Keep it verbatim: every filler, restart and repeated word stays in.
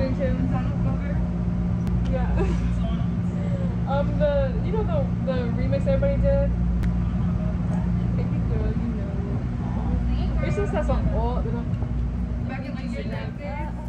listening to him. Yeah. um, the you know the the remix everybody did. If you do, you know. It's just that song all. Back in like your nineties.